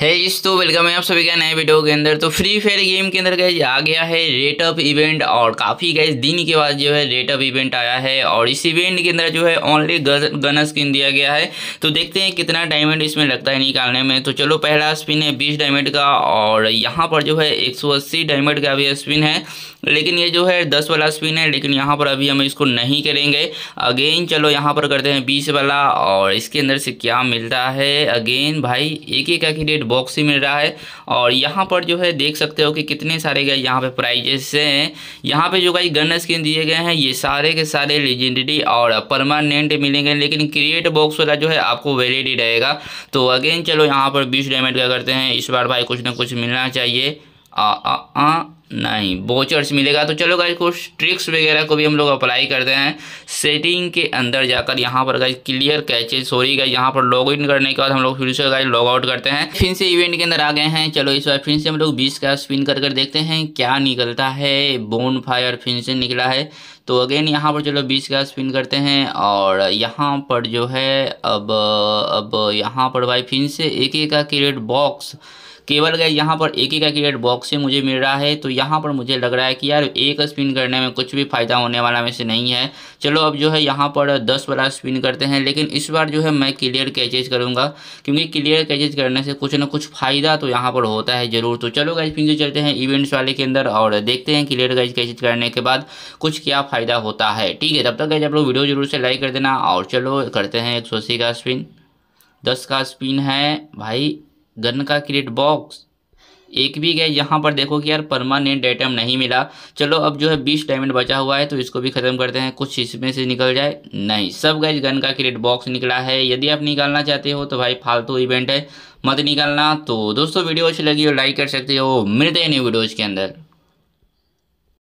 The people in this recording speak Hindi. है इस तो वेलकम है आप सभी का नए वीडियो के अंदर। तो फ्री फायर गेम के अंदर गाइस आ गया है रेट अप इवेंट, और काफ़ी गाइस दिन के बाद जो है रेट अप इवेंट आया है। और इस इवेंट के अंदर जो है ओनली गन स्किन दिया गया है। तो देखते हैं कितना डायमंड इसमें लगता है निकालने में। तो चलो, पहला स्पिन है 20 डायमंड का, और यहाँ पर जो है 180 डायमंड का भी स्पिन है, लेकिन ये जो है 10 वाला स्पिन है, लेकिन यहाँ पर अभी हम इसको नहीं करेंगे। अगेन चलो यहाँ पर करते हैं 20 वाला, और इसके अंदर से क्या मिलता है। अगेन भाई एक का रेट बॉक्स ही मिल रहा है। और यहाँ पर जो है देख सकते हो कि कितने सारे गए यहाँ पे प्राइजेस हैं। यहाँ पे जो गाइस गन स्किन दिए गए हैं ये सारे के सारे लेजेंडरी और परमानेंट मिलेंगे, लेकिन क्रिएट बॉक्स वाला जो है आपको वैलिड ही रहेगा। तो अगेन चलो यहाँ पर 20 डायमंड का करते हैं। इस बार भाई कुछ ना कुछ मिलना चाहिए। नहीं बोचर्स मिलेगा। तो चलो गाइस कुछ ट्रिक्स वगैरह को भी हम लोग अप्लाई करते हैं। सेटिंग के अंदर जाकर यहाँ पर guys clear caches, sorry guys यहाँ पर लॉग इन करने के बाद हम लोग फिर से गाइस लॉग आउट करते हैं। फिर से इवेंट के अंदर आ गए हैं। चलो इस बार फिर से हम लोग 20 का स्पिन कर कर देखते हैं क्या निकलता है। बोन फायर फिर से निकला है। तो अगेन यहाँ पर चलो 20 का स्पिन करते हैं, और यहाँ पर जो है अब यहाँ पर भाई फिर से एक का क्रिएट बॉक्स केवल गए यहाँ पर एक का क्रिएट बॉक्स से मुझे मिल रहा है। तो यहाँ पर मुझे लग रहा है कि यार एक स्पिन करने में कुछ भी फ़ायदा होने वाला में से नहीं है। चलो अब जो है यहाँ पर 10 वाला स्पिन करते हैं, लेकिन इस बार जो है मैं क्लियर कैचेज करूँगा, क्योंकि क्लियर कैचेज करने से कुछ ना कुछ फ़ायदा तो यहाँ पर होता है ज़रूर। तो चलो गाइस फिर से चलते हैं इवेंट्स वाले के अंदर और देखते हैं क्लियर कैचेज करने के बाद कुछ क्या फ़ायदा होता है। ठीक है, तब तक गाइस आप लोग वीडियो जरूर से लाइक कर देना। और चलो करते हैं 180 का स्पिन। 10 का स्पिन है भाई, गन का क्रिएट बॉक्स एक भी गए। यहाँ पर देखो कि यार परमानेंट आइटम नहीं मिला। चलो अब जो है 20 डायमंड बचा हुआ है, तो इसको भी ख़त्म करते हैं। कुछ इसमें से निकल जाए। नहीं, सब गए गन का क्रिएट बॉक्स निकला है। यदि आप निकालना चाहते हो तो भाई फालतू इवेंट है, मत निकालना। तो दोस्तों वीडियो अच्छी लगी हो लाइक कर सकते हो। मिलते हैं नई वीडियोज़ के अंदर।